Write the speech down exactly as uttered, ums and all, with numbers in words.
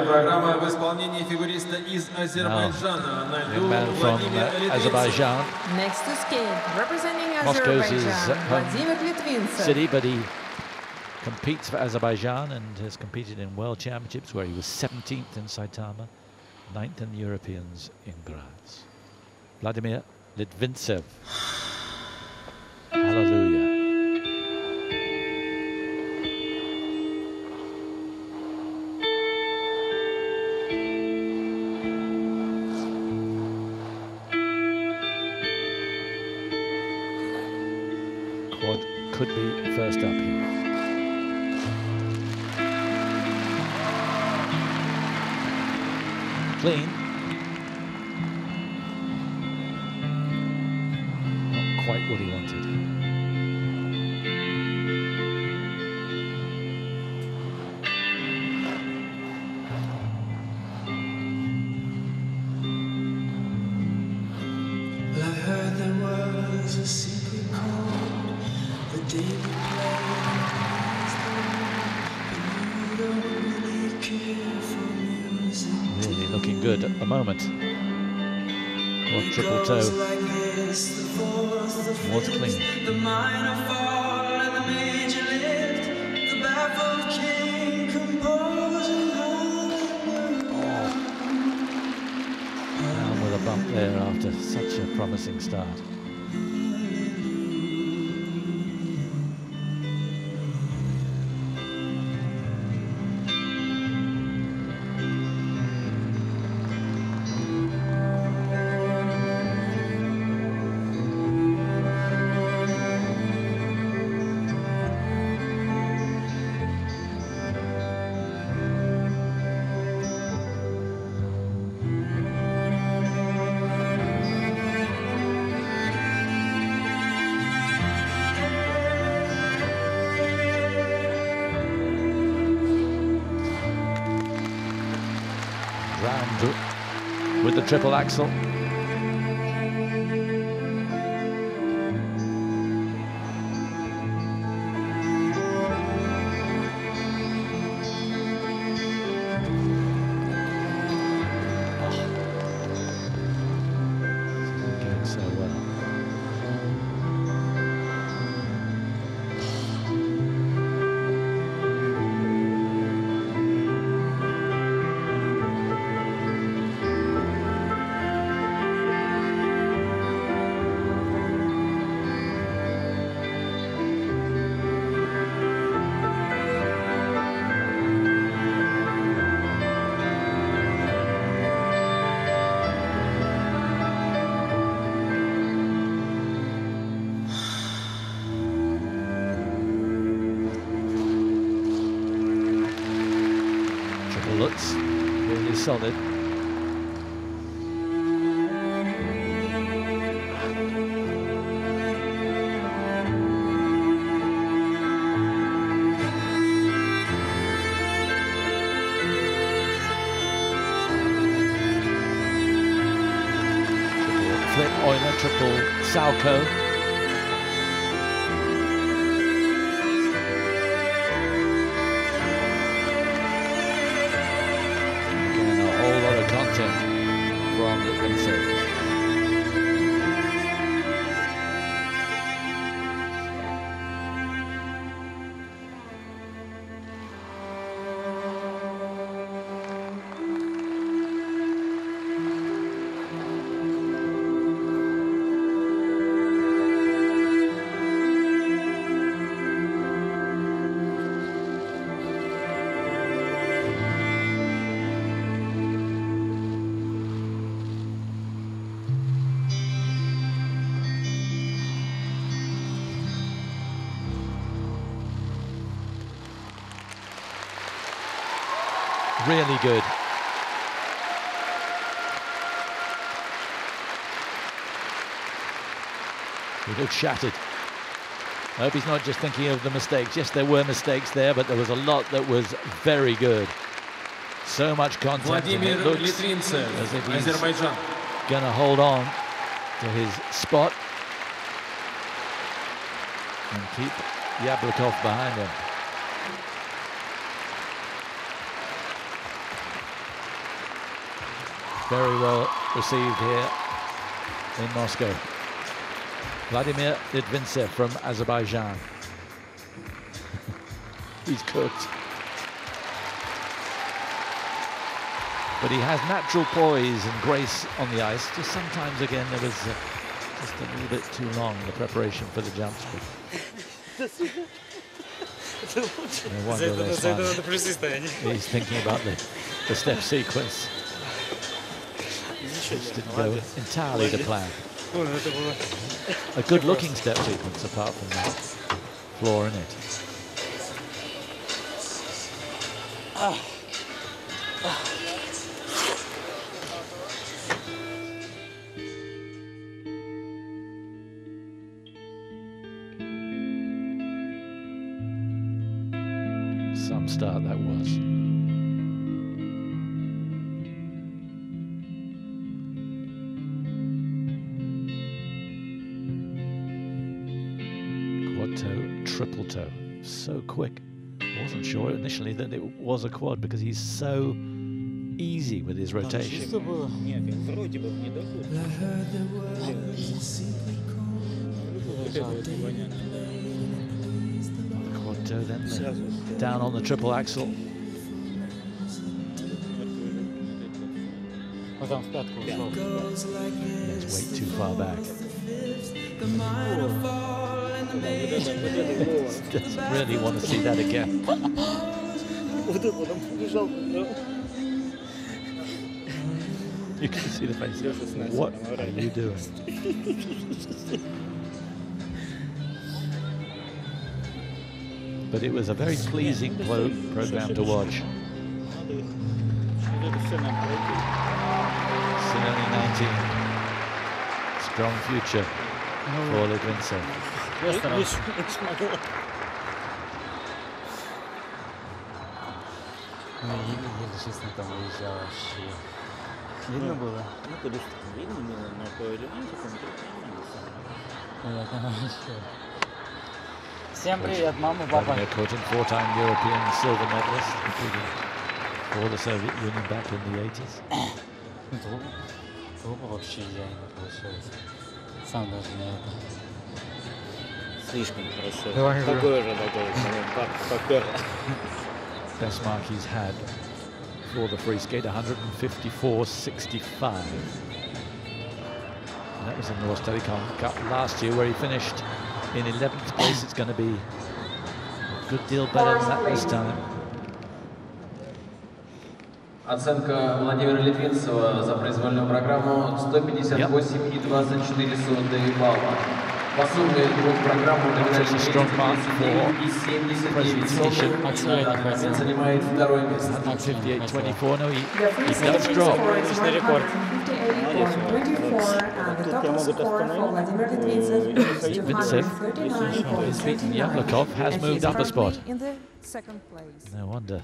Программа в исполнении фигуриста из Азербайджана на льду Владимир Литвинцев. Next to skate, representing Azerbaijan, Vladimir Litvintsev. City, but he competes for Azerbaijan and has competed in World Championships where he was seventeenth in Saitama, ninth in the Europeans in Graz. Vladimir Litvintsev. Hallelujah. Could be first up here. Clean. Not quite what he wanted. I heard there was a secret call. The day we played against the world, but you don't really care for music. Really looking good at the moment. More triple toe. Like this, the fourth, the More fifth, clean. The minor fall and the major lift. The baffled king composing holding oh. Down with a bump there after such a promising start. Round with the triple axel. Looks really solid. Triple flip oiler, triple salco. From Litvintsev. Really good. He looked shattered. I hope he's not just thinking of the mistakes. Yes, there were mistakes there, but there was a lot that was very good. So much content. Vladimir Litvintsev, Azerbaijan, gonna hold on to his spot and keep Yablokov behind him. very well received here in Moscow. Vladimir Litvintsev from Azerbaijan. He's cooked. But he has natural poise and grace on the ice. Just sometimes, again, there was uh, just a little bit too long, the preparation for the jump spin. No wonder this time he's thinking about the, the step sequence. Which didn't go entirely to plan. A good-looking step sequence, apart from that flaw in it. Ah. Ah. Some start that was. Quad toe, triple toe, so quick. Wasn't sure initially that it was a quad because he's so easy with his rotation. The quad toe then, then down on the triple axel. Let's wait too far back. Doesn't really want to see that again. You can see the face. What are you doing? But it was a very pleasing pro program to watch. Sinoni nineteen. Strong future for Litvintsev. Kotin, four-time European silver medalist, including for the Soviet Union back in the eighties. Best mark he's had for the free skate, one fifty-four sixty-five. That was in the North Telecom Cup last year, where he finished in eleventh place. It's going to be a good deal better than that this time. Оценка Владимира Литвинцева за произвольную программу сто пятьдесят восемь целых двадцать четыре сотых балла. That's a strong mark for presentation. one fifty-eight twenty-four. No, he, he does drop. And the top score for Vladimir Litvintsev, who is beating Yablokov, has moved up a spot. No wonder